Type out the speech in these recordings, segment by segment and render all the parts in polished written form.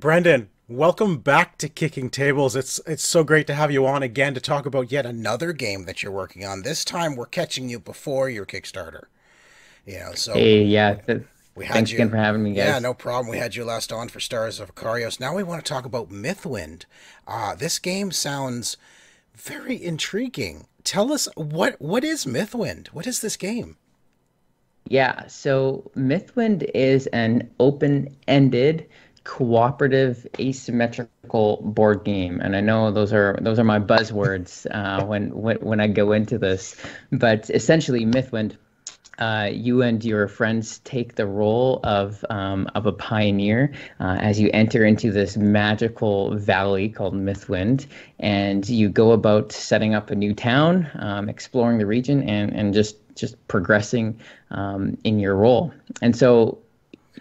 Brendan, welcome back to Kicking Tables. It's so great to have you on again to talk about yet another game that you're working on. This time we're catching you before your Kickstarter. You know, so hey, yeah, thanks again for having me, guys. Yeah, no problem. We had you last on for Stars of Akarios. Now we want to talk about Mythwind. This game sounds very intriguing. Tell us what is Mythwind? What is this game? Yeah, so Mythwind is an open-ended cooperative asymmetrical board game, and I know those are my buzzwords when I go into this, but essentially Mythwind, you and your friends take the role of a pioneer as you enter into this magical valley called Mythwind, and you go about setting up a new town, exploring the region, and just progressing in your role. And so,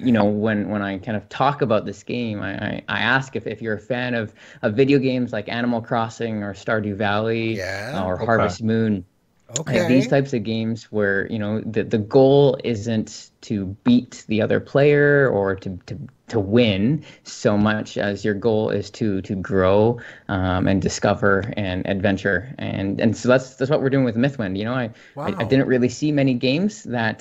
you know, when I kind of talk about this game, I ask if you're a fan of video games like Animal Crossing or Stardew Valley, yeah, or Harvest Moon. Okay. These types of games where, you know, the goal isn't to beat the other player or to win so much as your goal is to grow and discover and adventure, and so that's what we're doing with Mythwind. You know, I didn't really see many games that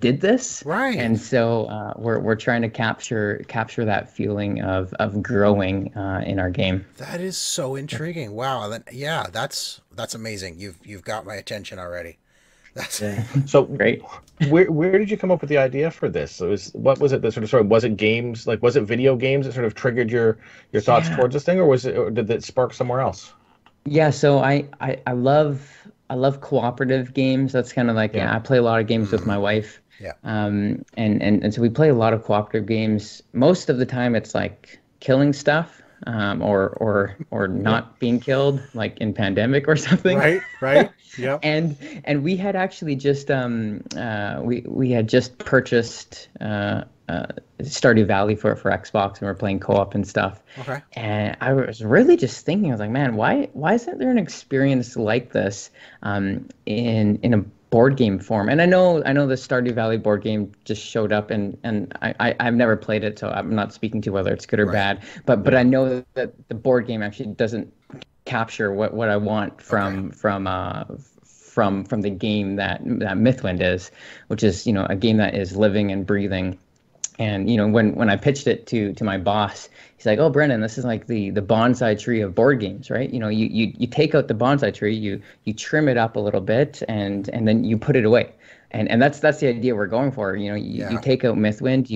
did this, right? And so we're trying to capture that feeling of growing in our game. That is so intriguing. Wow. Yeah, that's amazing. You've got my attention already. That's so great. Where did you come up with the idea for this? So what was it that sort of was it games, like was it video games that sort of triggered your thoughts, yeah, towards this thing, or was it, or did it spark somewhere else? Yeah, so I love cooperative games. That's kind of like, yeah, I play a lot of games with my wife. Yeah. And so we play a lot of cooperative games. Most of the time it's like killing stuff, or not being killed, like in Pandemic or something. Right. Yeah. and we had actually just we had just purchased Stardew Valley for Xbox, and we're playing co-op and stuff. Okay. And I was really just thinking, I was like, man, why isn't there an experience like this in a board game form? And I know the Stardew Valley board game just showed up, and I've never played it, so I'm not speaking to whether it's good or bad, but I know that the board game actually doesn't capture what I want from the game that Mythwind is, which is, you know, a game that is living and breathing. And, you know, when I pitched it to my boss, he's like, oh, Brendan, this is like the bonsai tree of board games, right? You know, you take out the bonsai tree, you trim it up a little bit, and then you put it away. And that's the idea we're going for. You know, you take out Mythwind,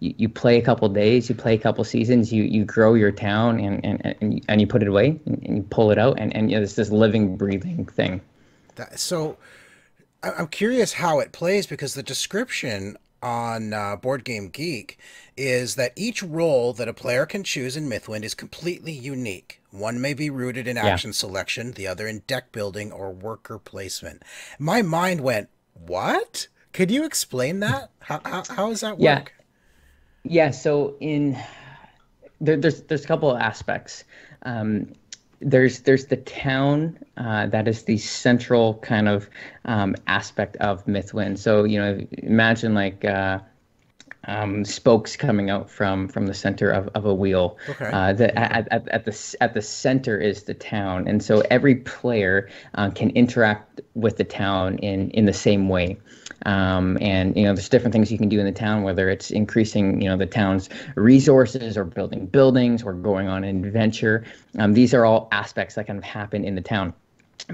you play a couple days, you play a couple seasons, you grow your town, and you put it away, and you pull it out, and you know, it's this living, breathing thing. So I'm curious how it plays, because the description on Board Game Geek is that each role that a player can choose in Mythwind is completely unique. One may be rooted in action selection, the other in deck building or worker placement. My mind went, what? Could you explain that? How does that work? Yeah, so there's a couple of aspects. There's the town that is the central kind of aspect of Mythwind. So, you know, imagine like spokes coming out from the center of a wheel. Okay. At the center is the town, and so every player can interact with the town in the same way. And, you know, there's different things you can do in the town, whether it's increasing, you know, the town's resources or building buildings or going on an adventure. These are all aspects that kind of happen in the town.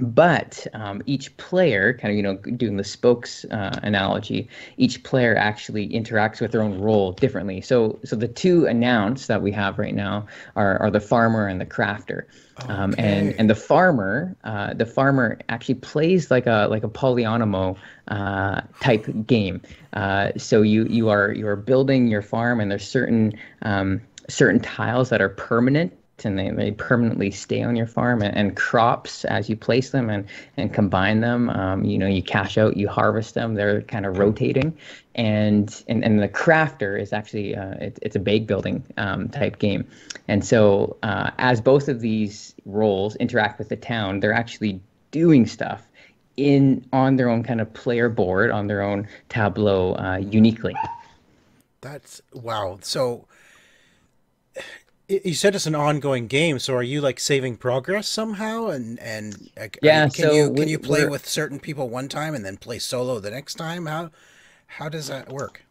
But each player, kind of, you know, doing the spokes analogy, each player actually interacts with their own role differently. So the two announced that we have right now are the farmer and the crafter. Okay. And the farmer actually plays like a polyonimo type game. So you are building your farm, and there's certain tiles that are permanent, and they permanently stay on your farm, and crops, as you place them and combine them, you know, you cash out, you harvest them, they're kind of rotating. And the crafter is actually it's a bake building type game. And so as both of these roles interact with the town, they're actually doing stuff on their own kind of player board, on their own tableau uniquely. That's wow. So You said it's an ongoing game, so are you like saving progress somehow? And yeah, can you play with certain people one time and then play solo the next time? How does that work?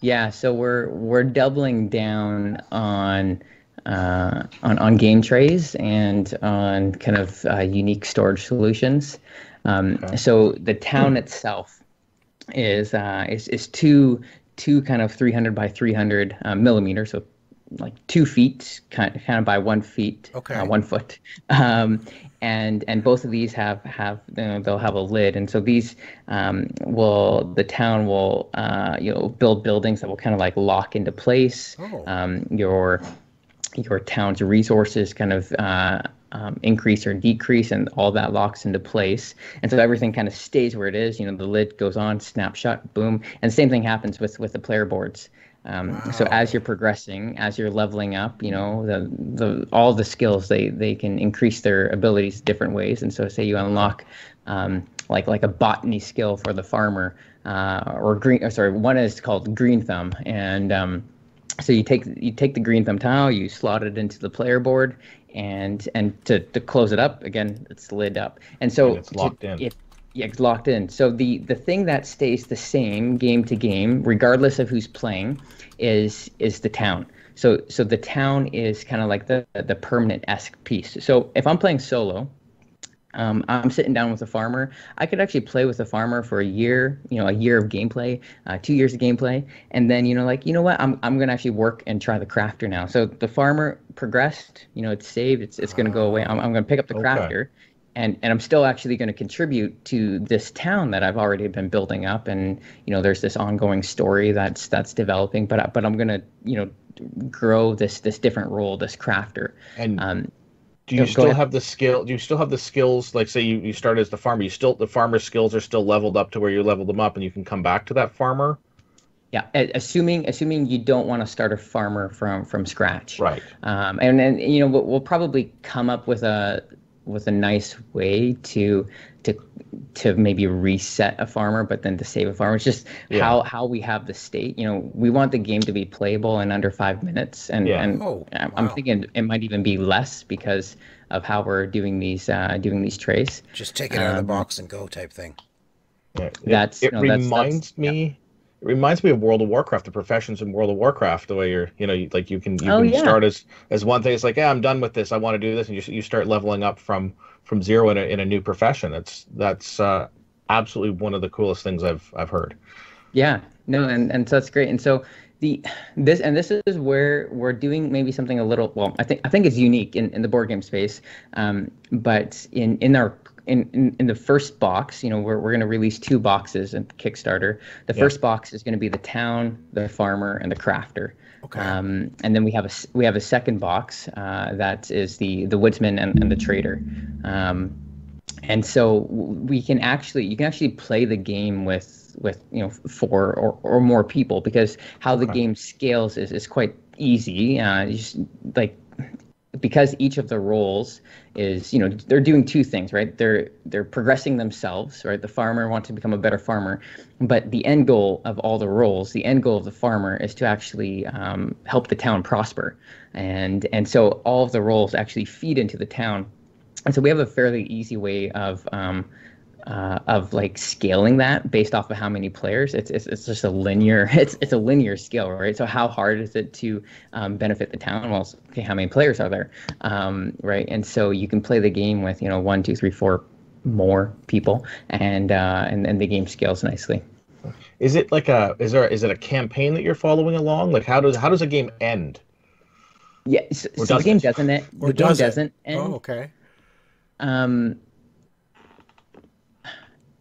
Yeah, so we're doubling down on game trays and on kind of unique storage solutions. Okay. So the town itself is two kind of 300 by 300 millimeters, so like 2 feet kind of by 1 feet, okay, 1 foot, and both of these have they'll have a lid, and so these the town will build buildings that will kind of like lock into place. Oh. Your town's resources kind of increase or decrease, and all that locks into place, and so everything kind of stays where it is. The lid goes on, snapshot, boom, and the same thing happens with the player boards. Wow. So as you're progressing, as you're leveling up, all the skills, they can increase their abilities different ways. And so say you unlock like a botany skill for the farmer, one is called Green Thumb, and so you take the Green Thumb tile, you slot it into the player board, and to close it up again, it's lid up, and so and it's locked in. Yeah, it's locked in. So the thing that stays the same game to game, regardless of who's playing, is the town. So the town is kind of like the permanent-esque piece. So if I'm playing solo, I'm sitting down with a farmer. I could actually play with a farmer for a year, a year of gameplay, 2 years of gameplay, and then I'm gonna actually work and try the crafter now. So the farmer progressed. It's saved. It's gonna go away. I'm gonna pick up the crafter. And I'm still actually going to contribute to this town that I've already been building up, and there's this ongoing story that's developing. But I'm going to grow this different role, this crafter. And do you still have the skills? Like say you start as the farmer, the farmer skills are still leveled up to where you leveled them up, and you can come back to that farmer. Yeah, assuming you don't want to start a farmer from scratch. Right. And then we'll probably come up with a nice way to maybe reset a farmer, but then to save a farmer. It's just how we have the state. We want the game to be playable in under 5 minutes, I'm thinking it might even be less because of how we're doing these trays. Just take it out of the box and go type thing. Yeah. It reminds me of World of Warcraft, the professions in World of Warcraft, the way you can start as one thing. It's like, I'm done with this. I want to do this, and you start leveling up from zero in a new profession. That's absolutely one of the coolest things I've heard. Yeah, no, and so that's great. And so this is where we're doing maybe something a little I think it's unique in the board game space, but in the first box, we're going to release two boxes in Kickstarter. The first box is going to be the town, the farmer, and the crafter. Okay. And then we have a second box that is the woodsman and the trader. And so you can actually play the game with 4 or more people, because how the game scales is quite easy. Because each of the roles is, they're doing two things, right? They're progressing themselves, right? The farmer wants to become a better farmer, but the end goal of all the roles, the end goal of the farmer is to actually help the town prosper, and so all of the roles actually feed into the town, and so we have a fairly easy way of scaling that based off of how many players. It's just a linear. It's a linear scale, right? So how hard is it to benefit the town? Well, okay, how many players are there, right? And so you can play the game with 1, 2, 3, 4 more people, and the game scales nicely. Is it like is it a campaign that you're following along? Like how does a game end? Yeah, so the game doesn't end. Or the game doesn't end. Oh, okay.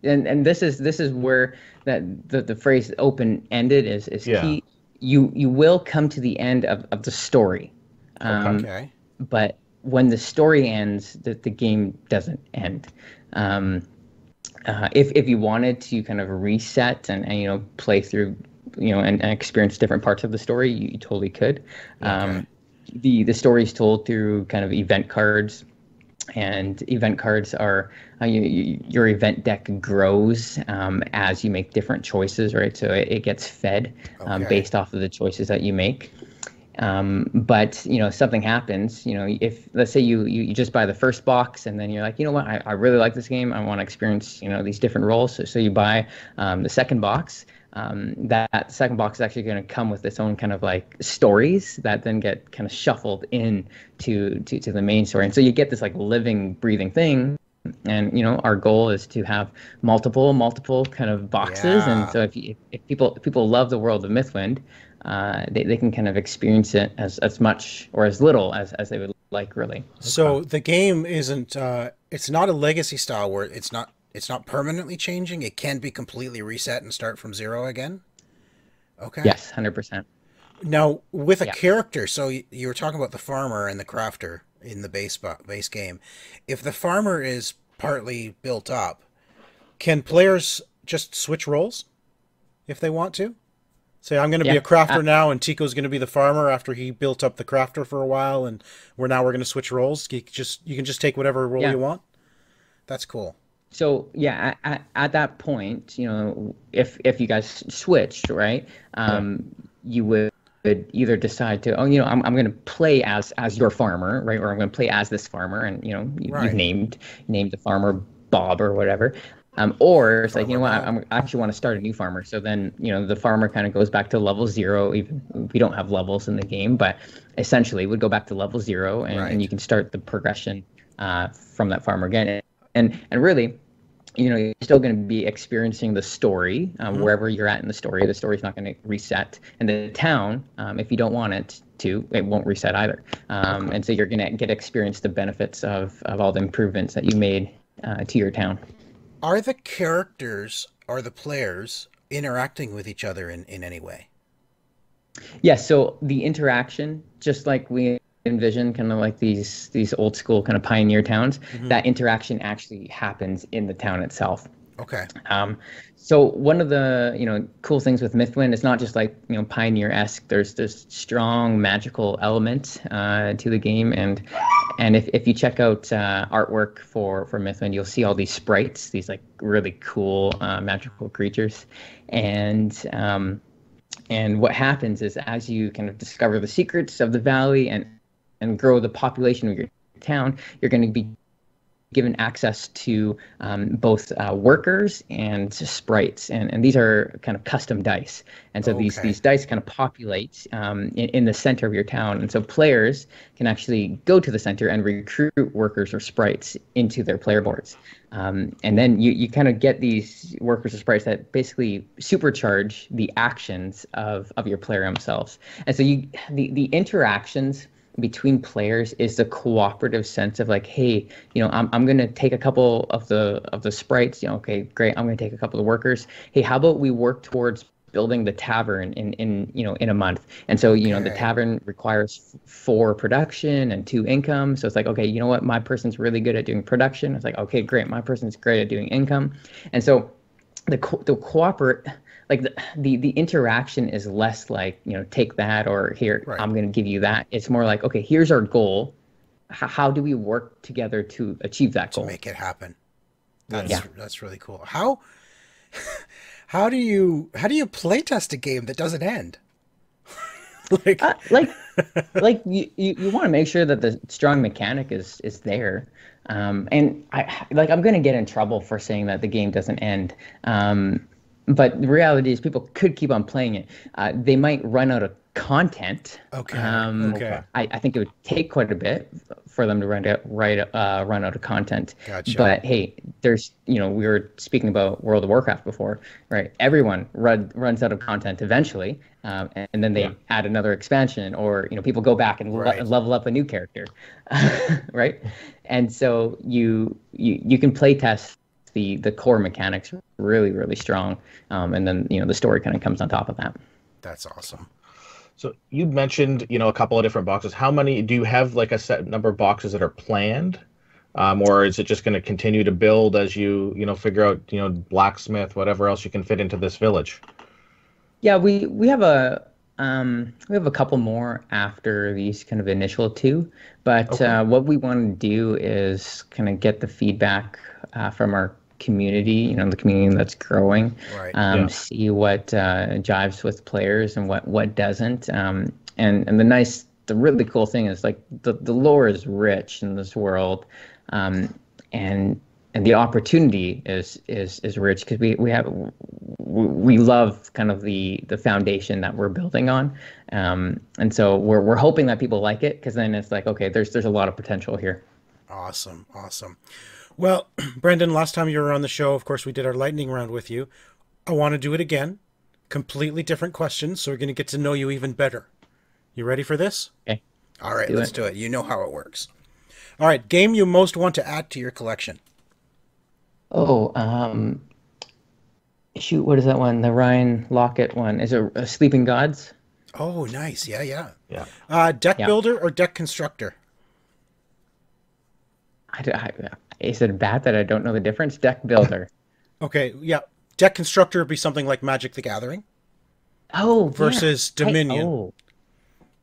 And this is where that the phrase open-ended is key. You will come to the end of the story, but when the story ends, the game doesn't end. If you wanted to kind of reset and play through and experience different parts of the story, you totally could. Okay. The story is told through kind of event cards. And event cards are your event deck grows as you make different choices, right? So it gets fed based off of the choices that you make. But you know, something happens, you know, if let's say you just buy the first box and then you're like, you know what, I really like this game. I want to experience, you know, these different roles. So you buy the second box. That second box is actually going to come with its own kind of like stories that then get kind of shuffled in to the main story. And so you get this like living, breathing thing. And, you know, our goal is to have multiple kind of boxes. Yeah. And so if people love the world of Mythwind, they can kind of experience it as much or as little as they would like, really. So the game isn't, it's not a legacy style where it's not permanently changing. It can be completely reset and start from zero again. Okay. Yes, 100%. Now with a character, so you were talking about the farmer and the crafter in the base game. If the farmer is partly built up, can players just switch roles if they want to? Say, I'm going to be a crafter now, and Tico's going to be the farmer after he built up the crafter for a while, and we're going to switch roles. You can just take whatever role you want. That's cool. So yeah, at that point, you know, if you guys switched, right, you would either decide to, oh, you know, I'm going to play as your farmer, right, or I'm going to play as this farmer, and you know, you've named the farmer Bob or whatever. Or it's like, you know what, I actually want to start a new farmer. So then, you know, the farmer kind of goes back to level zero. Even we don't have levels in the game, but essentially would go back to level zero, and you can start the progression from that farmer again. And really, you know, you're still going to be experiencing the story wherever you're at in the story. The story's not going to reset. And the town, if you don't want it to, it won't reset either. And so you're going to experience the benefits of all the improvements that you made to your town. Are the characters, are the players interacting with each other in any way? Yes. Yeah, so the interaction, just like we envision kind of like these old school kind of pioneer towns, that interaction actually happens in the town itself. Okay. So one of the, you know, cool things with Mythwind, it's not just like, you know, pioneer-esque. There's this strong magical element to the game, and if you check out artwork for Mythwind, you'll see all these sprites, these like really cool magical creatures, and what happens is as you kind of discover the secrets of the valley and grow the population of your town, you're going to be given access to both workers and sprites, and these are kind of custom dice, and so these dice kind of populate in the center of your town, and so players can actually go to the center and recruit workers or sprites into their player boards, and then you kind of get these workers or sprites that basically supercharge the actions of your player themselves, and so the interactions between players is the cooperative sense of like, hey, you know, I'm going to take a couple of the sprites, you know, okay, great. I'm going to take a couple of workers. Hey, how about we work towards building the tavern in you know, in a month. And so, you know, the tavern requires 4 production and 2 income. So it's like, okay, you know what? My person's really good at doing production. It's like, okay, great. My person's great at doing income. And so the cooperate, like the interaction is less like, you know, take that or here, I'm going to give you that. It's more like, okay, here's our goal. How do we work together to achieve that goal? To make it happen. That's really cool. How do you play test a game that doesn't end? like you want to make sure that the strong mechanic is there. And I'm going to get in trouble for saying that the game doesn't end. But the reality is people could keep on playing it. They might run out of content. Okay. I think it would take quite a bit for them to run out of content. Gotcha. But hey, there's, you know, we were speaking about World of Warcraft before, right? Everyone runs out of content eventually, and then they add another expansion, or, you know, people go back and level up a new character, right? And so you can play test the core mechanics really, really strong. And then, you know, the story kind of comes on top of that. That's awesome. So you mentioned, you know, a couple of different boxes. How many, do you have like a set number of boxes that are planned? Or is it just going to continue to build as you figure out, you know, blacksmith, whatever else you can fit into this village? Yeah, we have a couple more after these kind of initial 2, but what we want to do is kind of get the feedback from our community, you know, the community that's growing, see what jives with players and what doesn't. And the really cool thing is, like, the lore is rich in this world, and the opportunity is rich, because we love kind of the foundation that we're building on, and so we're hoping that people like it, because then it's like, okay, there's a lot of potential here. Awesome. Well, Brendan, last time you were on the show, of course, we did our lightning round with you. I want to do it again. Completely different questions, so we're going to get to know you even better. You ready for this? Okay. All right, let's do it. You know how it works. All right, game you most want to add to your collection. Oh, shoot, what is that one? The Ryan Lockett one. Is it Sleeping Gods? Oh, nice. Yeah. Deck builder or deck constructor? Is it bad that I don't know the difference? Deck builder. Okay, yeah. Deck constructor would be something like Magic: The Gathering. Oh, versus Dominion.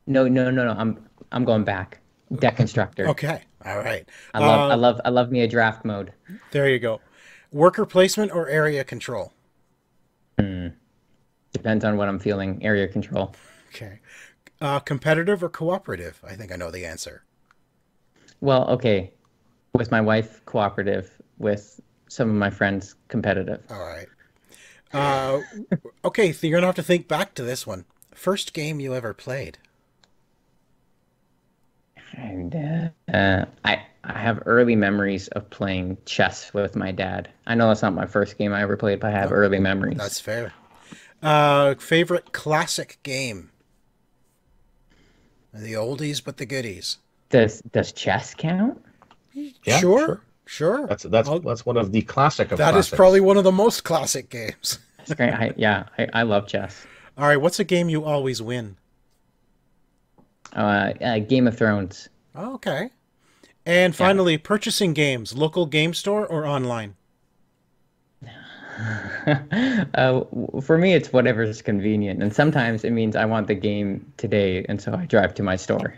No. I'm going back. Deck constructor. Okay. All right. I love me a draft mode. There you go. Worker placement or area control? Depends on what I'm feeling. Area control. Okay. Competitive or cooperative? I think I know the answer. Well, okay. With my wife, cooperative. With some of my friends, competitive. All right. Okay, so you're going to have to think back to this one. First game you ever played? And, I have early memories of playing chess with my dad. I know that's not my first game I ever played, but I have early memories. That's fair. Favorite classic game? The oldies, but the goodies. Does chess count? Yeah, sure. That's one of the classic. That is probably one of the most classic games. That's great. I love chess. All right. What's a game you always win? Game of Thrones. Okay. And finally, purchasing games, local game store or online? For me, it's whatever is convenient. And sometimes it means I want the game today, and so I drive to my store.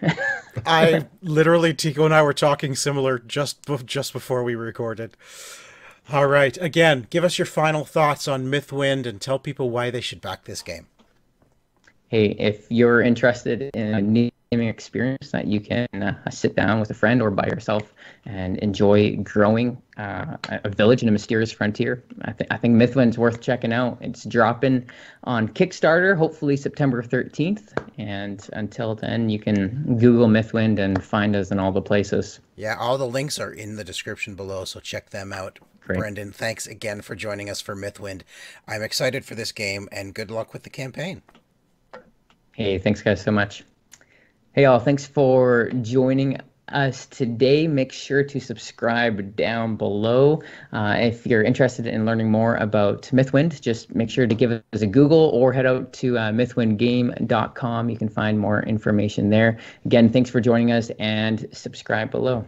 Tico and I were talking similar just before we recorded. All right. Again, give us your final thoughts on Mythwind and tell people why they should back this game. Hey, if you're interested in a new gaming experience that you can sit down with a friend or by yourself and enjoy growing a village in a mysterious frontier, I think Mythwind's worth checking out. It's dropping on Kickstarter, hopefully September 13th. And until then, you can Google Mythwind and find us in all the places. Yeah, all the links are in the description below, so check them out. Great. Brendan, thanks again for joining us for Mythwind. I'm excited for this game, and good luck with the campaign. Hey, thanks guys so much. Hey all, thanks for joining us today. Make sure to subscribe down below. If you're interested in learning more about Mythwind, just make sure to give us a Google or head out to mythwindgame.com. You can find more information there. Again, thanks for joining us and subscribe below.